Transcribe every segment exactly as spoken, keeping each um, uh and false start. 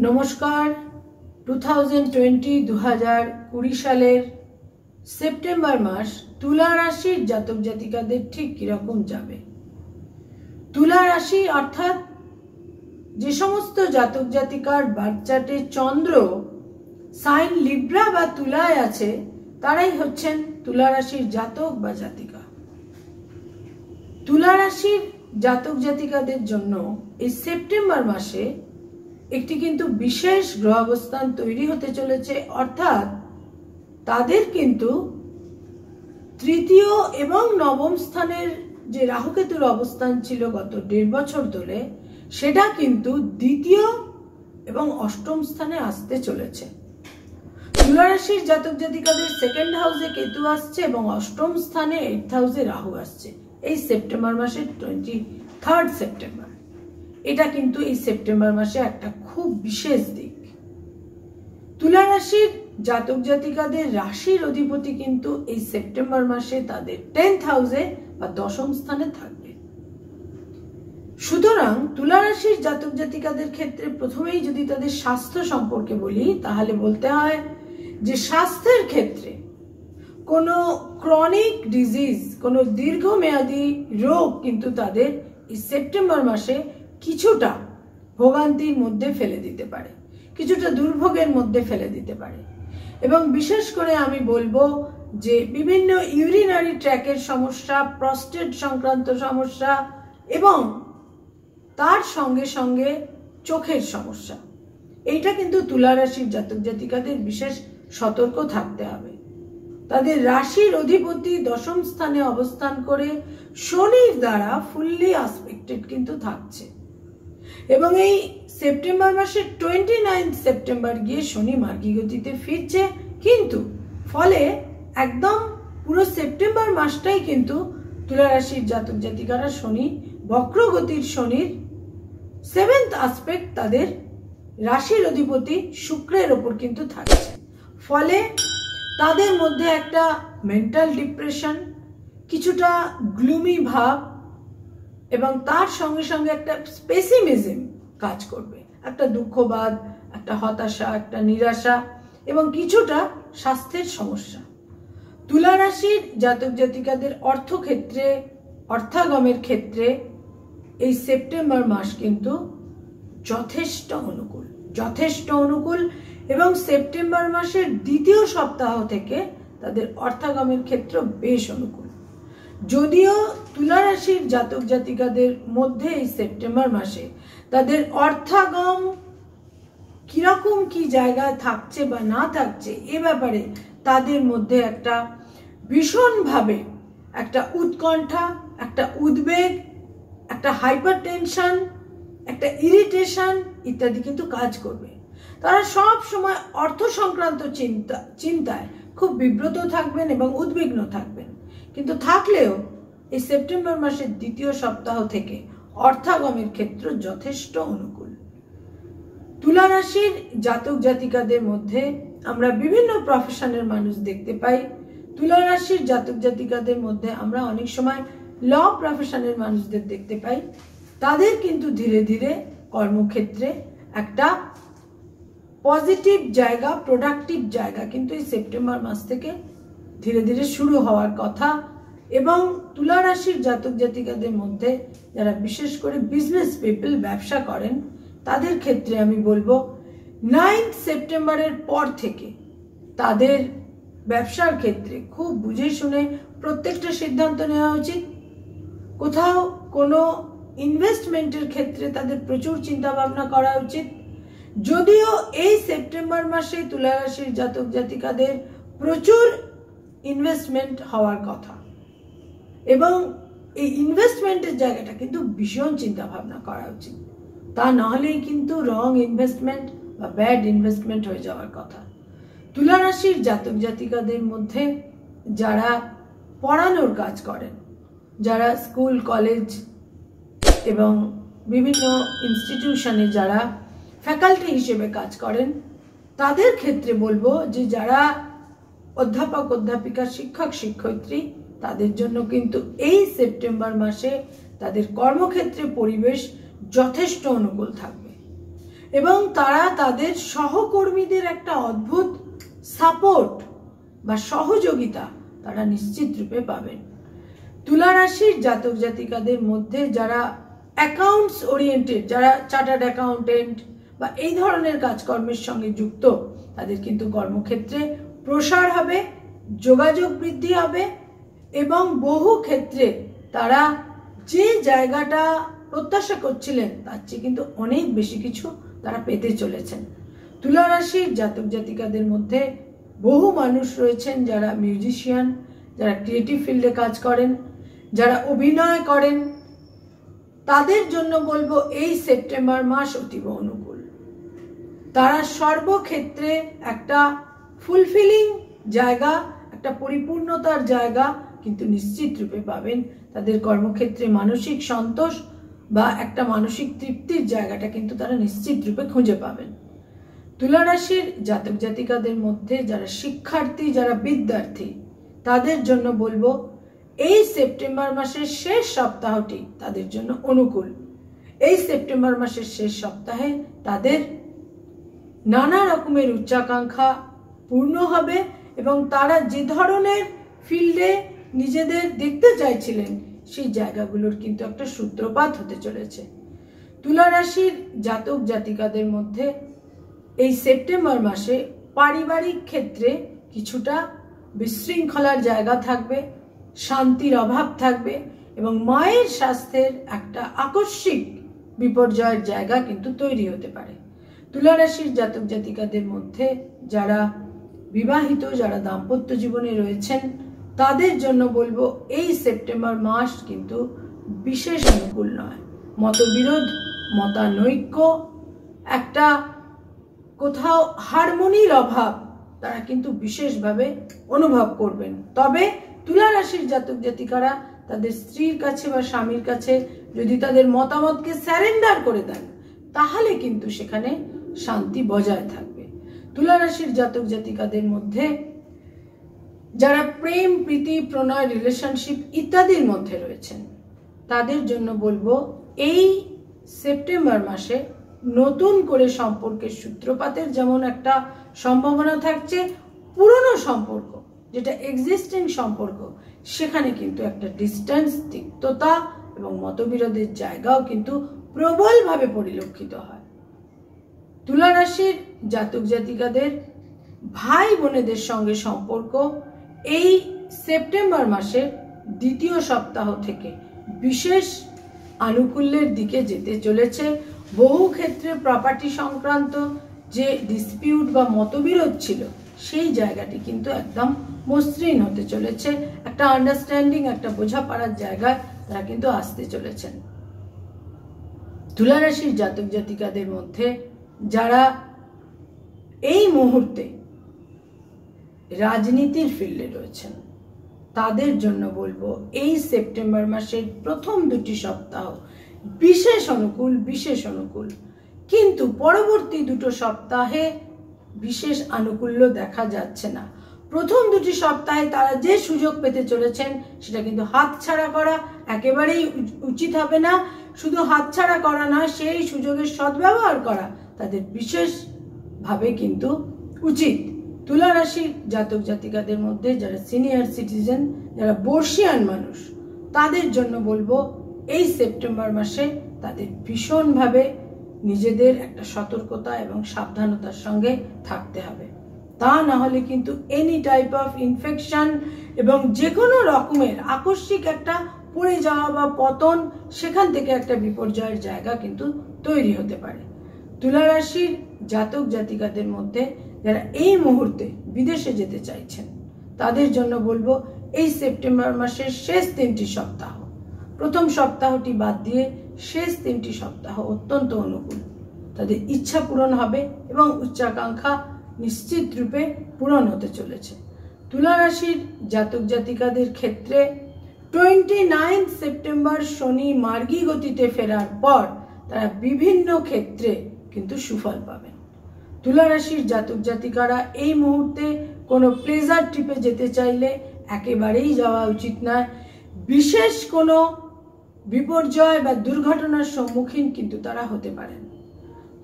नमस्कार दो हज़ार बीस सालेर सेप्टेम्बर मास तुला राशिर जातक जातिकादेर ठीक किरकम जाबे। तुला राशि अर्थात जे समस्त जातक जातिकार बार्थ चार्टे चंद्र साइन लिब्रा बा तुलाय आछे ताराई हच्छेन तुला राशिर जातक बा जातिका। तुला राशिर जातक जातिकादेर जन्नो एई सेप्टेम्बर मासे एकटी किन्तु विशेष ग्रह अवस्थान तैरी होते चलेछे, अर्थात तादेर किन्तु तृतीय एवं नवम स्थानेर जे राहुकेतुर अवस्थान छिलो गत देढ़ बछर धरे सेटा किन्तु द्वितीय एवं अष्टम स्थाने आसते चलेछे। तुला राशिर जातक जातिकादेर सेकेंड हाउसे केतु आसछे एवं अष्टम स्थाने एइथ हाउसे राहु आसछे एई सेप्टेम्बर मासेर तेईस सेप्टेम्बर। এটা কিন্তু এই সেপ্টেম্বর মাসে একটা খুব বিশেষ দিক। তুলা রাশির জাতক জাতিকাদের রাশির অধিপতি কিন্তু এই সেপ্টেম্বর মাসে তাদের টেন্থ হাউসে বা দশম স্থানে থাকবে। সুতরাং তুলা রাশির জাতক জাতিকাদের ক্ষেত্রে প্রথমেই যদি তাদের স্বাস্থ্য সম্পর্কে বলি তাহলে বলতে হয় যে স্বাস্থ্যের ক্ষেত্রে কোনো ক্রনিক ডিজিজ, কোনো দীর্ঘমেয়াদী রোগ কিন্তু তাদের এই সেপ্টেম্বর মাসে কিছুটা ভোগান্তির মধ্যে ফেলে দিতে পারে, কিছুটা দুর্ভোগের মধ্যে ফেলে দিতে পারে। এবং বিশেষ করে আমি বলবো যে বিভিন্ন ইউরিনারি ট্র্যাকের সমস্যা, প্রস্টেট সংক্রান্ত সমস্যা এবং তার সঙ্গে সঙ্গে চোখের সমস্যা, এইটা কিন্তু তুলা রাশির জাতক জাতিকাদের বিশেষ সতর্ক থাকতে হবে। তাদের রাশির অধিপতি দশম স্থানে অবস্থান করে শনির দ্বারা ফুললি আসপেক্টেড কিন্তু থাকছে এবং এই সেপ্টেম্বর মাসের টোয়েন্টি নাইন সেপ্টেম্বর গিয়ে শনি মার্গী গতিতে ফিরছে, কিন্তু ফলে একদম পুরো সেপ্টেম্বর মাসটাই কিন্তু তুলা রাশির জাতক জাতিকারা শনি বক্রগতির শনির সেভেন্থ আসপেক্ট তাদের রাশির অধিপতি শুক্রের ওপর কিন্তু থাকছে। ফলে তাদের মধ্যে একটা মেন্টাল ডিপ্রেশন, কিছুটা গ্লুমি ভাব এবং তার সঙ্গে সঙ্গে একটা পেসিমিজম কাজ করবে, একটা দুঃখবাদ, একটা হতাশা, একটা নিরাশা এবং কিছুটা স্বাস্থ্যের সমস্যা। তুলা রাশির জাতক জাতিকাদের অর্থক্ষেত্রে, অর্থাগমের ক্ষেত্রে এই সেপ্টেম্বর মাস কিন্তু যথেষ্ট অনুকূল, যথেষ্ট অনুকূল এবং সেপ্টেম্বর মাসের দ্বিতীয় সপ্তাহ থেকে তাদের অর্থাগমের ক্ষেত্র বেশ অনুকূল। যদিও তুলা রাশির জাতক জাতিকাদের মধ্যে এই সেপ্টেম্বর মাসে তাদের অর্থাগম কিরকম কি জায়গায় থাকছে বা না থাকছে এ ব্যাপারে তাদের মধ্যে একটা ভীষণভাবে একটা উৎকণ্ঠা, একটা উদ্বেগ, একটা হাইপার টেনশন, একটা ইরিটেশন ইত্যাদি কিন্তু কাজ করবে। তারা সব সময় অর্থ সংক্রান্ত চিন্তা চিন্তায় খুব বিব্রত থাকবেন এবং উদ্বিগ্ন থাকবেন, কিন্তু থাকলেও এই সেপ্টেম্বর মাসের দ্বিতীয় সপ্তাহ থেকে অর্থাগমের ক্ষেত্র যথেষ্ট অনুকূল। তুলা রাশির জাতক জাতিকাদের মধ্যে আমরা বিভিন্ন প্রফেশনের মানুষ দেখতে পাই। তুলা রাশির জাতক জাতিকাদের মধ্যে আমরা অনেক সময় ল প্রফেশনের মানুষদের দেখতে পাই, তাদের কিন্তু ধীরে ধীরে কর্মক্ষেত্রে একটা পজিটিভ জায়গা, প্রোডাক্টিভ জায়গা কিন্তু এই সেপ্টেম্বর মাস থেকে ধীরে ধীরে শুরু হওয়ার কথা। এবং তুলা রাশির জাতক জাতিকাদের মধ্যে যারা বিশেষ করে বিজনেস পিপল, ব্যবসা করেন, তাদের ক্ষেত্রে আমি বলবো নাইন্থ সেপ্টেম্বরের পর থেকে তাদের ব্যবসার ক্ষেত্রে খুব বুঝে শুনে প্রত্যেকটা সিদ্ধান্ত নেওয়া উচিত। কোথাও কোনো ইনভেস্টমেন্টের ক্ষেত্রে তাদের প্রচুর চিন্তাভাবনা করা উচিত। যদিও এই সেপ্টেম্বর মাসে তুলা রাশির জাতক জাতিকাদের প্রচুর ইনভেস্টমেন্ট হওয়ার কথা এবং এই ইনভেস্টমেন্টের জায়গাটা কিন্তু ভীষণ চিন্তাভাবনা করা উচিত, তা নাহলেই কিন্তু রং ইনভেস্টমেন্ট বা ব্যাড ইনভেস্টমেন্ট হয়ে যাওয়ার কথা। তুলা রাশির জাতক জাতিকাদের মধ্যে যারা পড়ানোর কাজ করেন, যারা স্কুল কলেজ এবং বিভিন্ন ইনস্টিটিউশনে যারা ফ্যাকাল্টি হিসেবে কাজ করেন, তাদের ক্ষেত্রে বলবো যে যারা অধ্যাপক অধ্যাপিকা, শিক্ষক শিক্ষয়িত্রী, তাদের জন্য কিন্তু এই সেপ্টেম্বর মাসে তাদের কর্মক্ষেত্রে পরিবেশ যথেষ্ট অনুকূল থাকবে एवं तारा तादेर सहकर्मीदेर एकटा अद्भुत सापोर्ट बा सहयोगिता तारा निश्चित रूपे पाबेन। तुला राशिर जातक जातिकादेर मध्य जारा अकाउंट्स ओरिएंटेड जारा चार्टार्ड अकाउंटेंट बा एई धरनेर काजकर्मेर संगे जुक्त तादेर किन्तु कर्मक्षेत्रे प्रसार हबे, जोगाजोग बृद्धि हबे एवं बहु क्षेत्रे तारा जे जायगाटा प्रत्याशा करछिलेन तार चेये किन्तु अनेक बेशी किछु तारा पेते चलेछेन। तुला राशिर जातक जातिकादेर मध्य बहु मानुष रयेछेन जारा मिउजिशियान जारा क्रिएटिव फिल्डे काज करेन जारा अभिनय करेन तादेर जोन्नो बोलबो एई सेप्टेम्बर मास अतीव अनुकूल। तारा सर्वक्षेत्रे एकटा फुलफिलिंग जायगा एकटा परिपूर्णतार जायगा किन्तु निश्चित रूपे पाबेन। तादेर कर्मक्षेत्रे मानसिक सन्तोष बा एकटा मानसिक तृप्तिर जायगाटा किन्तु तारा निश्चित रूपे खुंजे पाबेन। तुला राशिर जातक जातिकादेर मध्य जारा शिक्षार्थी जारा विद्यार्थी तादेर जोन्नो बोलबो एई सेप्टेम्बर मासेर शेष सप्ताहटी तादेर जोन्नो अनुकूल। एई सेप्टेम्बर मासेर शेष सप्ताहे तादेर नाना रकमेर उच्चाकांक्षा पूर्ण हबे एबं तारा जे धरनेर फिल्डे निजेदेर देखते चाइछिलेन सेई जायगागुलोर किन्तु एकटा सूत्रपात होते चलेछे। तुला राशिर जातक जातिकादेर मध्य एई सेप्टेम्बर मासे पारिवारिक क्षेत्रे किछुटा विशृंखलार जायगा थाकबे, शांतिर अभाव थाकबे एबं मायेर स्वास्थ्येर एकटा आकस्मिक विपर्जयेर जायगा किन्तु तैरि होते पारे। तुला राशिर जातक जातिकादेर मध्य जारा विवाहित जारा दाम्पत्य जीवने रयेछेन तादेर जोन्नो बोलबो एई सेप्टेम्बर मास किन्तु विशेष अनुकूल नय। मतबिरोध मतानैक्य एकटा कोथाओ हारमोनिर अभाव तारा किन्तु विशेष भावे अनुभव करबेन। तबे तुला राशिर जातक जातिकारा तादेर स्त्रीर काछे बा स्वामीर काछे यदि तादेर मतामतके सारेंडार करे देन ताहले किन्तु सेखाने शांति बजाय थाकबे। तुला राशिर जातक जातिकादेर मध्य जारा प्रेम प्रीति प्रणय रिलेशनशिप इत्यादिर मध्य रयेछेन तादेर जोन्नो बोलबो एई सेप्टेम्बर मासे नतून करे सम्पर्केर सूत्रपातेर जेमन एकटा सम्भावना थाकछे, पुरानो सम्पर्क जेटा एक्सिस्टिंग सम्पर्क सेखाने किन्तु एकटा डिस्टेंस तिक्तता एबं मतबिरोधेर जायगाओ किन्तु प्रबलभावे परिलक्षित हय। तुला राशिर जातक जातिकादेर भाई बोनेदेर संगे सम्पर्क एई सेप्टेम्बर मासेर द्वितीय सप्ताह थेके विशेष आनुकूल्येर दिके जेते चलेछे। बहु क्षेत्रे प्रपार्टी संक्रांत जे डिसपिউট बा मतबिरोध छिलो सेई जायगाटी किन्तु एकदम मसृण होते चलेछे। एकटा आंडारस्टैंडिंग एकटा बोझापड़ार जायगाय तारा किन्तु आसते चलेछेन। तुला राशिर जातक जातिकादेर मध्य जारा एई मुहूर्ते राजनीतिर फिल्डे रयेछेन तादेर जोन्नो बोलबो एई सेप्टेम्बर मासेर प्रथम दुटी सप्ताह विशेष अनुकूल विशेष अनुकूल किन्तु परवर्ती दुटो सप्ताहे विशेष आनुकूल्य देखा जाच्छे ना। प्रथम दुटी सप्ताहे तारा जे सुयोग पेते चलेछेन सेटा किन्तु हातछाड़ा करा एकेबारेई उचित हबे ना। शुधु हातछाड़ा करा ना सेई सुयोगेर सद्व्यवहार करा तादेर विशेष भावे किन्तु उचित। तुला राशिर जातक जातिकादेर मध्य जारा सिनियर सिटीजन जारा बर्षियान मानुष तादेर जोन्नो बोलबो एई सेप्टेम्बर मासे तादेर भीषण भावे निजेदेर एकटा सतर्कता एबं साबधानतार संगे थाकते हबे ता ना होले किन्तु एनी टाइप अफ इनफेक्शन एबं जे कोनो रकमेर आकस्मिक एकटा पड़े जावा बा पतन सेखान थेके एकटा विपर्जयेर जायगा किन्तु तैरि होते पारे। तुला राशिर जातक जातिकादेर मध्य जारा एई मुहूर्ते विदेशे जेते चाइछेन तादेर जोन्नो बोलबो एई सेप्टेम्बर मासेर शेष तीनटी सप्ताह प्रथम सप्ताहटी बाद दिए शेष तीनटी सप्ताह अत्यंत अनुकूल। तादेर इच्छा पूरण हबे एबं उच्चाकांक्षा निश्चित रूपे पूरण होते चलेछे। तुला राशिर जातक जातिकादेर क्षेत्रे टोयेंटी नाइन सेप्टेम्बर शनि मार्गी गतिते फेरार पर तारा विभिन्न क्षेत्रे किन्तु सुफल पाबेन। तुला राशिर जातक जातिकारा एई मुहूर्ते कोनो प्लेजार ट्रिपे जेते चाइले एकेबारेई जावा उचित नय। विशेष कोनो विपर्जय बा दुर्घटनार सम्मुखीन किन्तु तारा होते पारेन।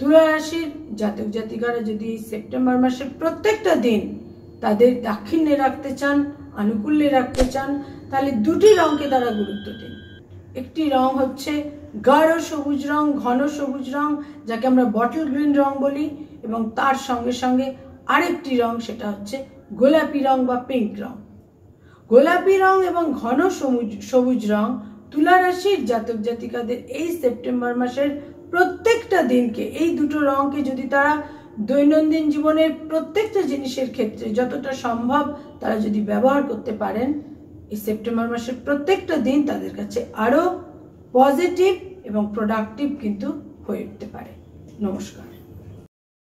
तुला राशि जातक जातिकारा यदि सेप्टेम्बर मासे प्रत्येकटा दिन तादेर दाक्षिण्ये राखते चान, आनुकूल्ये राखते चान, ताहले दुटी रंगके तारा गुरुत्व दिन। एकटी रंग हच्छे गाढ़ सबुज रंग, घन सबुज रंग जाके आमरा बटल ग्रीन रंग बोली एबं तार संगे संगे आरेकटी रंग सेटा हच्छे गोलापी रंग बा पिंक रंग। गोलापी रंग एबं घन सबुज सबुज रंग तुला राशिर जातक जातिकादेर एई सेप्टेम्बर मासेर प्रत्येकटा दिन के एई दुटो रंग के जदि तारा दैनन्दिन जीवनेर प्रत्येकटा जिनिसेर क्षेत्रे जतटा सम्भव तारा जदि व्यवहार करते पारेन एई सेप्टेम्बर मासेर प्रत्येकटा दिन तादेर काछे आरो पजिटिव एबं प्रोडक्टिव किन्तु हये उठते पारे। नमस्कार।